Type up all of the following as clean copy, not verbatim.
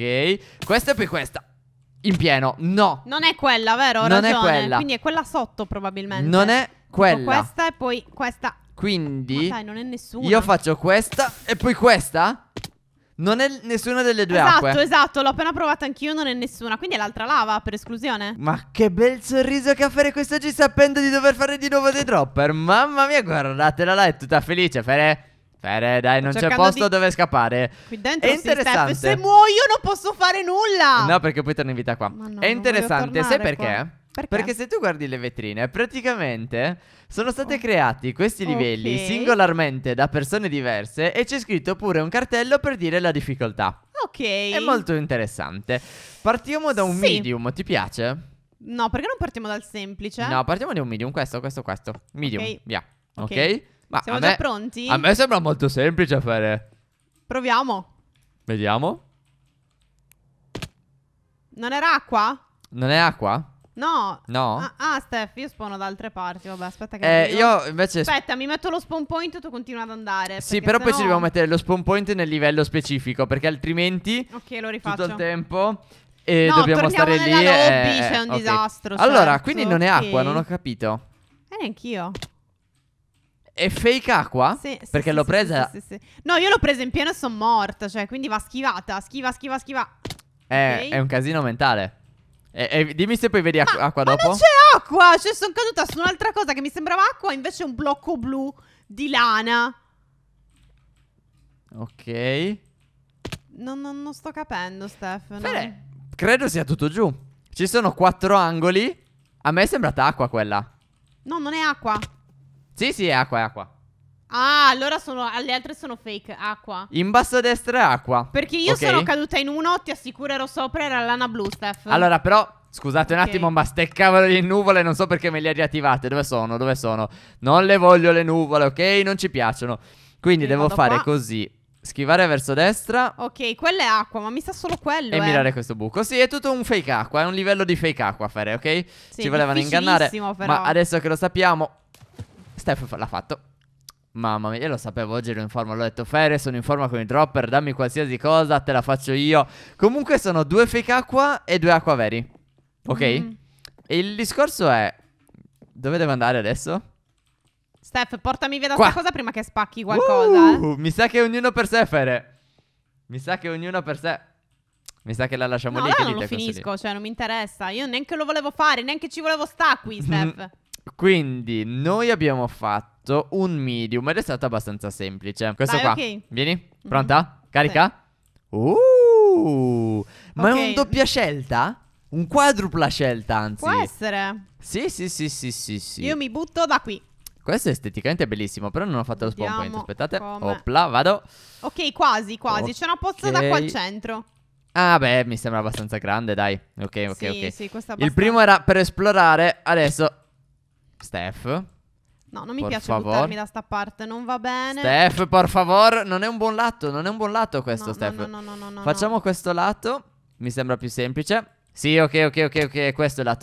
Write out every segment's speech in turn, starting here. Ok, questa e poi questa. In pieno, no. Non è quella, vero? Non è quella. Quindi è quella sotto probabilmente. Non è quella. Tipo questa e poi questa. Quindi dai, non è nessuna. Io faccio questa e poi questa. Non è nessuna delle due, esatto, acque. Esatto, l'ho appena provata anch'io, non è nessuna. Quindi è l'altra lava, per esclusione. Ma che bel sorriso che ha Fere quest'oggi, sapendo di dover fare di nuovo dei dropper. Mamma mia, guardatela là, è tutta felice, Fere. Fere, dai, non c'è posto dove scappare. Qui dentro è interessante. Se muoio non posso fare nulla. No, perché poi torno in vita qua. No, è interessante, sai perché? Perché se tu guardi le vetrine, praticamente sono stati creati questi livelli singolarmente da persone diverse. E c'è scritto pure un cartello per dire la difficoltà. Ok. È molto interessante. Partiamo da un medium, ti piace? No, perché non partiamo dal semplice? No, partiamo da un medium, questo medium, via. Ok? Ma siamo già pronti? A me sembra molto semplice fare. Proviamo. Vediamo. Non era acqua? Non è acqua? No. No. Ah, Steph, io spawno da altre parti. Vabbè, aspetta che io invece... Aspetta, mi metto lo spawn point e tu continui ad andare. Sì, però poi ci dobbiamo mettere lo spawn point nel livello specifico, perché altrimenti lo rifaccio tutto il tempo. E no, dobbiamo stare lì lobby, e... c'è un disastro. Allora, certo. Quindi non è acqua, non ho capito. Neanch'io. È fake acqua? Sì. Perché l'ho presa. Sì. No, io l'ho presa in pieno e sono morta. Cioè, quindi va schivata. Schiva. È un casino mentale. Dimmi se poi vedi acqua dopo. Ma non c'è acqua. Cioè, sono caduta su un'altra cosa che mi sembrava acqua. Invece è un blocco blu di lana. Ok. Non sto capendo, Stefano. Bene, credo sia tutto giù. Ci sono 4 angoli. A me è sembrata acqua quella. No, non è acqua. Sì, è acqua, Ah, allora le altre sono fake, acqua. In basso a destra è acqua. Perché io sono caduta in uno, ti assicuro ero sopra, era lana blu, Steph. Allora, però, scusate un attimo, ma ste cavolo di nuvole, non so perché me le ha riattivate. Dove sono? Non le voglio le nuvole, ok? Non ci piacciono. Quindi devo fare così. Schivare verso destra. Ok, quella è acqua, ma mi sa solo quello. E mirare questo buco. Sì, è tutto un fake acqua, è un livello di fake acqua, Fere, ok? Sì, ci volevano ingannare, però. Ma adesso che lo sappiamo... Steph l'ha fatto. Mamma mia, io lo sapevo, oggi ero in forma. L'ho detto, Fere, sono in forma con i dropper, dammi qualsiasi cosa, te la faccio io. Comunque sono 2 fake acqua e 2 acqua veri. Ok? E il discorso è, dove devo andare adesso? Steph, portami via da sta cosa prima che spacchi qualcosa. Mi sa che ognuno per sé, Fere. Mi sa che la lasciamo lì. No, non lo finisco, cioè non mi interessa. Io neanche lo volevo fare, neanche ci volevo sta qui, Steph. Quindi noi abbiamo fatto un medium ed è stato abbastanza semplice. Questo vieni, pronta? Carica? Sì. Ma è un doppia scelta? Un quadrupla scelta, anzi. Può essere. Sì. Io mi butto da qui. Questo è esteticamente bellissimo, però non ho fatto lo spawn point, aspettate. Opla, vado. Ok, quasi. C'è una pozza d'acqua al centro. Ah beh, mi sembra abbastanza grande, dai. Ok. Sì, questo è abbastanza... Il primo era per esplorare, adesso... Steph, no, non mi piace buttarmi da sta parte, non va bene. Steph, per favor, non è un buon lato, questo, no, Steph. No. Facciamo questo lato, mi sembra più semplice. Sì, ok, questo è il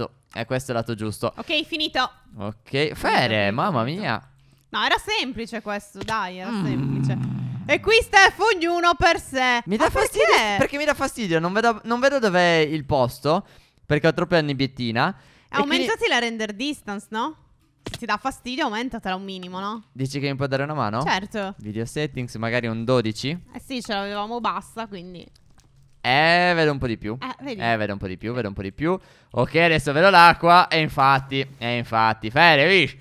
lato giusto. Ok, finito. Ok, Fere, mamma mia. No, era semplice questo, dai, era semplice. E qui, Steph, ognuno per sé. Mi dà fastidio, perché mi dà fastidio, non vedo dov'è il posto, perché ho troppe annibbiettina. Aumentati la render distance, no? Se ti dà fastidio, aumentatela un minimo, no? Dici che mi puoi dare una mano? Certo. Video settings, magari un 12. Eh sì, ce l'avevamo bassa, quindi. Vedo un po' di più. Vedo un po' di più. Ok, adesso vedo l'acqua. E infatti Fere, vish.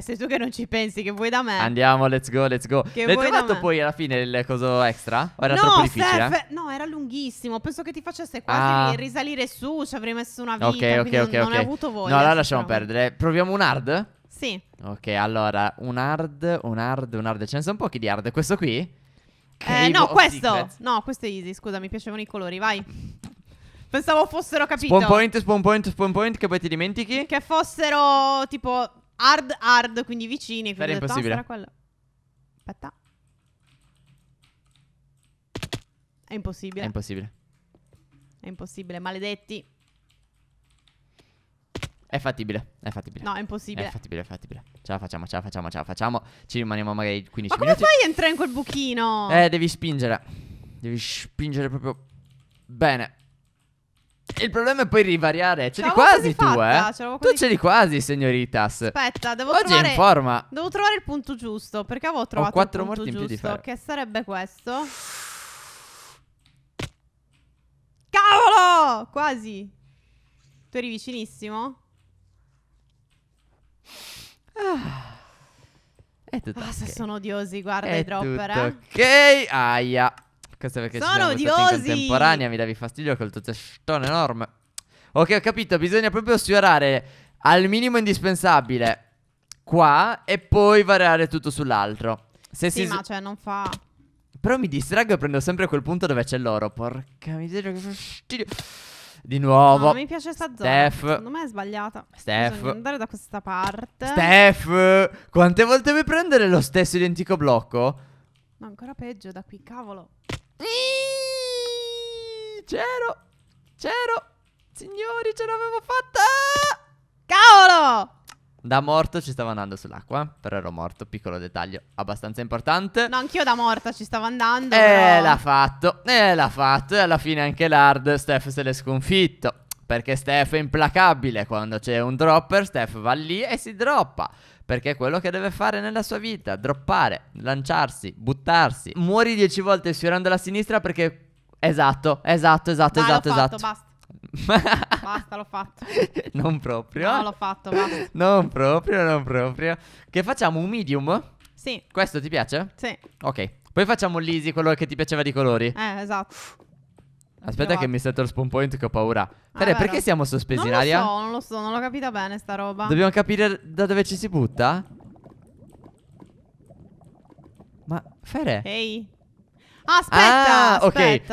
Sei tu che non ci pensi, che vuoi da me? Andiamo, let's go. L'hai trovato poi alla fine il coso extra? O era troppo difficile? No, era lunghissimo. Penso che ti facesse quasi risalire su. Ci avrei messo una vita. Ok, non hai avuto voglia. No, allora lasciamo perdere. Proviamo un hard? Sì. Ok, allora un hard. Ce ne sono pochi di hard. Questo qui? No, questo secrets. No, questo è easy. Scusa, mi piacevano i colori, vai. Pensavo fossero, capito, spawn point, che poi ti dimentichi? Che fossero tipo... Hard, quindi vicini. Quindi detto, impossibile. Aspetta. È impossibile, maledetti. È fattibile. No, è impossibile. È fattibile. Ce la facciamo. Ci rimaniamo magari 15 minuti. Ma come fai a entrare in quel buchino? Devi spingere proprio Bene. Il problema è poi rivariare. Ce li quasi tu, eh? Tu ce li quasi, signoritas. Aspetta, devo trovare... Oggi è in forma. Devo trovare il punto giusto, perché avevo trovato il punto giusto. Ho 4 morti in più di ferro. Che sarebbe questo. Cavolo! Quasi. Tu eri vicinissimo? Ah. Okay. Se sono odiosi, guarda i dropper, eh. Ok, aia. Questo perché sono odiosi. In contemporanea mi davi fastidio col tuo testone enorme. Ok, ho capito, bisogna proprio sfiorare al minimo indispensabile qua e poi variare tutto sull'altro. Se sì, ma cioè non fa. Però mi distraggo e prendo sempre quel punto dove c'è l'oro. Porca miseria, che fastidio. Di nuovo. No, mi piace sta zona. Secondo me è sbagliata. Bisogna andare da questa parte. Steph, quante volte vuoi prendere lo stesso identico blocco? Ma ancora peggio da qui, cavolo. C'ero. C'ero. Signori, ce l'avevo fatta. Cavolo. Da morto ci stavo andando sull'acqua. Però ero morto. Piccolo dettaglio abbastanza importante. No, anch'io da morta ci stavo andando. Però... l'ha fatto. E l'ha fatto. E alla fine anche l'hard Steph se l'è sconfitto. Perché Steph è implacabile. Quando c'è un dropper Steph va lì e si droppa. Perché è quello che deve fare nella sua vita. Droppare, lanciarsi, buttarsi. Muori 10 volte sfiorando la sinistra. Perché esatto. Basta. Basta, l'ho fatto. Non proprio. No, l'ho fatto, basta. Non proprio. Che facciamo un medium? Sì. Questo ti piace? Sì. Ok. Poi facciamo l'easy, quello che ti piaceva di colori. Esatto. Aspetta che mi setto lo spawn point che ho paura. Tere, perché siamo sospesi in aria? No, non lo so, non l'ho capita bene sta roba. Dobbiamo capire da dove ci si butta? Ma Fere. Ehi. Aspetta,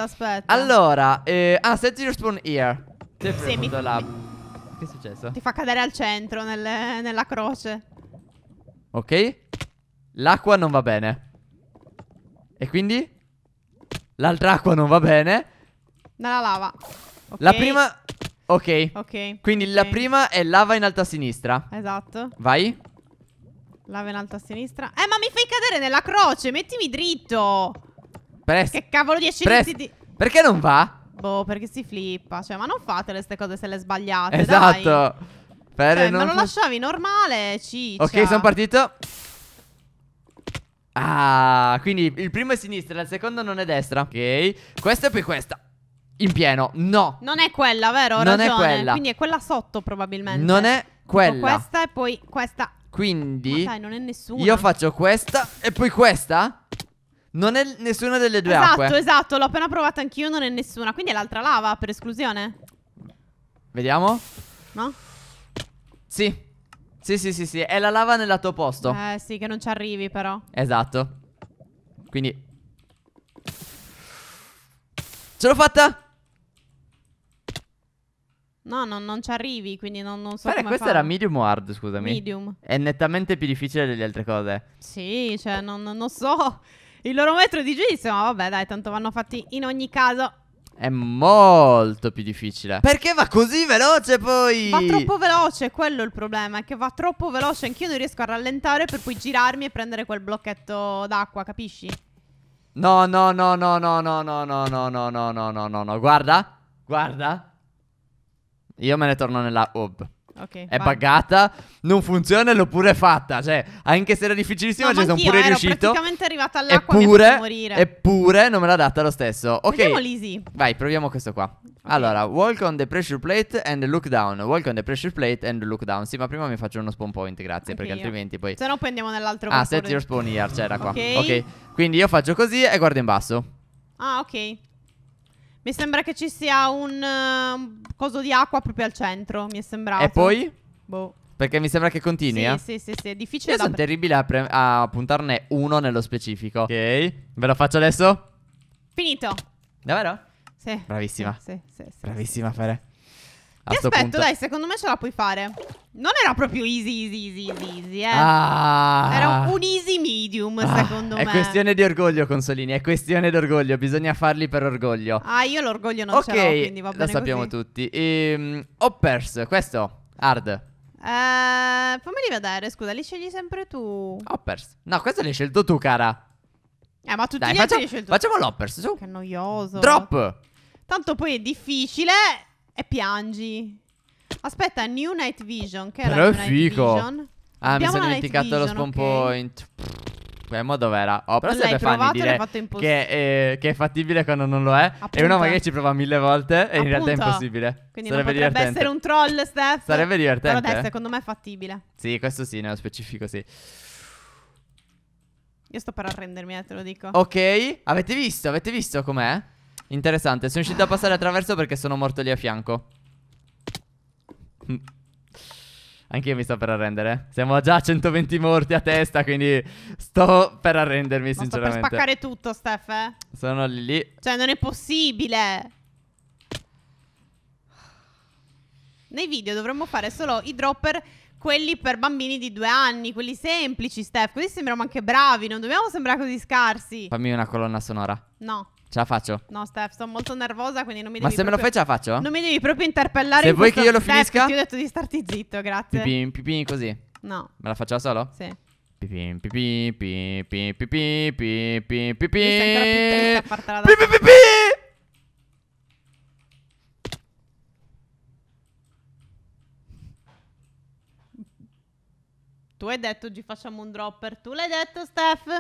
aspetta. Allora, set your spawn here. Sì, che è successo? Ti fa cadere al centro nella croce. Ok. L'acqua non va bene. E quindi? L'altra acqua non va bene. Nella lava. Okay. La prima... Ok. Quindi la prima è lava in alto a sinistra. Esatto. Vai. Lava in alto a sinistra. Ma mi fai cadere nella croce. Mettimi dritto. Che cavolo 10 minuti di... Perché non va? Boh, perché si flippa. Cioè, ma non fate le ste cose se le sbagliate. Esatto. Cioè, non lo lasciavi normale, ciccia. Ok, sono partito. Ah, quindi il primo è sinistra, il secondo non è destra. Ok, questa e poi questa. In pieno, no. Non è quella, vero? Ho ragione. È quella. Quindi è quella sotto probabilmente. Non è quella. Tipo questa e poi questa. Quindi ma dai, non è nessuna. Io faccio questa e poi questa. Non è nessuna delle due acque. Esatto, l'ho appena provata anch'io, non è nessuna. Quindi è l'altra lava per esclusione. Vediamo. No? Sì. Sì, è la lava nel lato opposto. Sì, che non ci arrivi però. Esatto. Quindi ce l'ho fatta. No, non ci arrivi, quindi non so come questa era medium o hard, scusami. Medium. È nettamente più difficile delle altre cose. Sì, cioè non so il loro metro di giudizio, ma vabbè dai, tanto vanno fatti in ogni caso. È molto più difficile. Perché va così veloce poi? Va troppo veloce, quello è il problema. È che va troppo veloce, anch'io non riesco a rallentare per poi girarmi e prendere quel blocchetto d'acqua, capisci? No, guarda. Io me ne torno nella hub. Okay, è buggata, non funziona e l'ho pure fatta. Cioè, anche se era difficilissima, ci sono pure riuscito. Ero praticamente arrivata all'acqua e mi posso morire. Eppure non me l'ha data lo stesso. Ok, vediamo l'easy. Vai, proviamo questo qua. Okay. Allora, walk on the pressure plate and look down. Walk on the pressure plate and look down. Sì, ma prima mi faccio uno spawn point, grazie, perché altrimenti poi... Se no poi andiamo nell'altro. Set your spawn here, c'era qua. Ok, quindi io faccio così e guardo in basso. Ok. Mi sembra che ci sia un coso di acqua proprio al centro, mi è sembrato. E poi? Boh. Perché mi sembra che continui, Sì, è difficile. Io sono terribile a puntarne uno nello specifico. Ok, ve lo faccio adesso? Finito. Davvero? Sì. Bravissima. Sì. Bravissima, Fere. Ti aspetto, dai, secondo me ce la puoi fare. Non era proprio easy, era un easy medium, secondo me. È questione di orgoglio, Consolini, è questione d'orgoglio, bisogna farli per orgoglio. Io l'orgoglio non ce l'ho, quindi va bene così. Lo sappiamo tutti. Hoppers, questo, hard. Fammeli vedere, scusa, li scegli sempre tu. Hoppers. No, questo l'hai scelto tu, cara. Ma tutti gli altri li hai scelto tu. Facciamo l'hoppers, su. Che noioso. Drop. Tanto poi è difficile e piangi. Aspetta, New Night Vision, che però è New figo. Night Vision. Ah, abbiamo, mi sono dimenticato Vision, lo spawn point. Ma dov'era? Oh, però siete fan di dire che è fattibile quando non lo è. Appunto. E uno magari ci prova 1000 volte e appunto in realtà è impossibile. Quindi sarebbe non potrebbe essere un troll, Steph. Sarebbe divertente. Però dai, secondo me è fattibile. Sì, questo sì, nello specifico sì. Io sto per arrendermi, te lo dico. Ok, avete visto com'è? Interessante, sono riuscito a passare attraverso perché sono morto lì a fianco. Anche io mi sto per arrendere. Siamo già a 120 morti a testa, quindi sto per arrendermi, ma sinceramente sto per spaccare tutto, Steph, eh? Sono lì. Cioè non è possibile. Nei video dovremmo fare solo i dropper, quelli per bambini di 2 anni, quelli semplici, Steph. Così sembriamo anche bravi, non dobbiamo sembrare così scarsi. Fammi una colonna sonora. No. Ce la faccio? No, Steph, sono molto nervosa, quindi non mi devi... Ma se proprio... me lo fai ce la faccio? Non mi devi proprio interpellare. Se in vuoi che io lo finisca? Ti ho detto di starti zitto, grazie. Pipin, pipin, così. No. Me la faccio da solo? Sì. Pipin, pipin, pipin, pipin, pipin, pipin, pipin. Mi sento la pittella a fartela da... Pipin, pipin! Tu hai detto oggi facciamo un dropper. Tu l'hai detto, Steph?